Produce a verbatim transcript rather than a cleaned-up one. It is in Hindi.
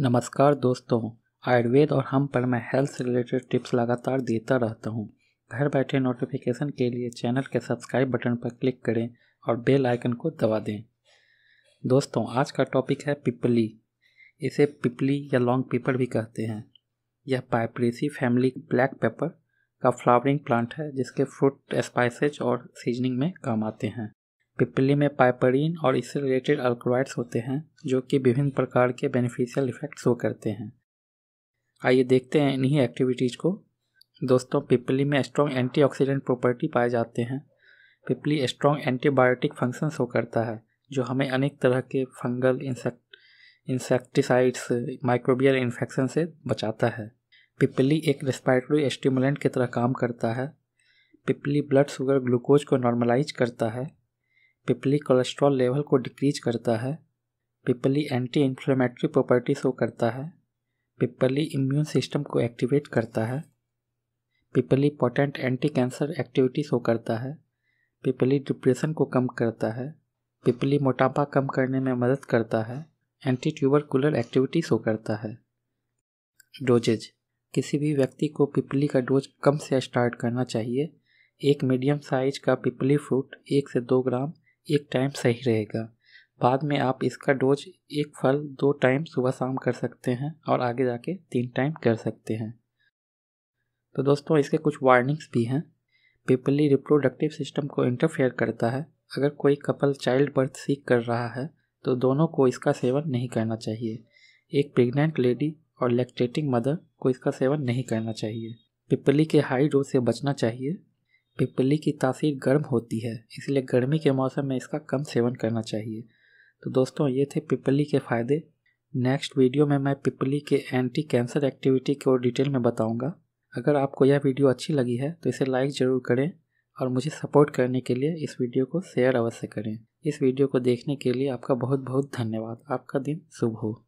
नमस्कार दोस्तों, आयुर्वेद और हम पर मैं हेल्थ से रिलेटेड टिप्स लगातार देता रहता हूं। घर बैठे नोटिफिकेशन के लिए चैनल के सब्सक्राइब बटन पर क्लिक करें और बेल आइकन को दबा दें। दोस्तों, आज का टॉपिक है पिपली। इसे पिपली या लॉन्ग पीपर भी कहते हैं। यह पाइपरेसी फैमिली ब्लैक पेपर का फ्लावरिंग प्लांट है, जिसके फ्रूट स्पाइसेज और सीजनिंग में काम आते हैं। पिपली में पाइपरीन और इससे रिलेटेड अल्कलॉइड्स होते हैं, जो कि विभिन्न प्रकार के बेनिफिशियल इफेक्ट्स शो करते हैं। आइए देखते हैं इन्हीं एक्टिविटीज़ को। दोस्तों, पिपली में स्ट्रॉन्ग एंटीऑक्सीडेंट प्रॉपर्टी पाए जाते हैं। पिपली स्ट्रॉन्ग एंटीबायोटिक फंक्शन शो करता है, जो हमें अनेक तरह के fungal insect insecticides microbial infection से बचाता है। पिपली एक रेस्पिरेटरी स्टिमुलेंट की तरह काम करता है। पिपली ब्लड शुगर ग्लूकोज को नॉर्मलाइज करता है। पिपली कोलेस्ट्रॉल लेवल को डिक्रीज करता है। पिपली एंटी इन्फ्लेमेटरी प्रॉपर्टी शो करता है। पिपली इम्यून सिस्टम को एक्टिवेट करता है। पिपली potent anti cancer activity show करता है। पिपली डिप्रेशन को कम करता है। पिपली मोटापा कम करने में मदद करता है। एंटी ट्यूबरकुलर एक्टिविटी शो करता है। डोजेज, किसी भी व्यक्ति को पिपली का डोज कम से स्टार्ट करना चाहिए। एक मीडियम साइज का पिपली फ्रूट एक से दो ग्राम एक टाइम सही रहेगा। बाद में आप इसका डोज एक फल दो टाइम सुबह शाम कर सकते हैं और आगे जाके तीन टाइम कर सकते हैं। तो दोस्तों, इसके कुछ वार्निंग्स भी हैं। पिपली रिप्रोडक्टिव सिस्टम को इंटरफेयर करता है। अगर कोई कपल चाइल्ड बर्थ सीख कर रहा है तो दोनों को इसका सेवन नहीं करना चाहिए। एक प्रेग्नेंट लेडी और लैक्टेटिंग मदर को इसका सेवन नहीं करना चाहिए। पिपली के हाई डोज से बचना चाहिए। पिपली की तासीर गर्म होती है, इसलिए गर्मी के मौसम में इसका कम सेवन करना चाहिए। तो दोस्तों, ये थे पिपली के फ़ायदे। नेक्स्ट वीडियो में मैं पिपली के एंटी कैंसर एक्टिविटी को डिटेल में बताऊंगा। अगर आपको यह वीडियो अच्छी लगी है तो इसे लाइक ज़रूर करें और मुझे सपोर्ट करने के लिए इस वीडियो को शेयर अवश्य करें। इस वीडियो को देखने के लिए आपका बहुत बहुत धन्यवाद। आपका दिन शुभ हो।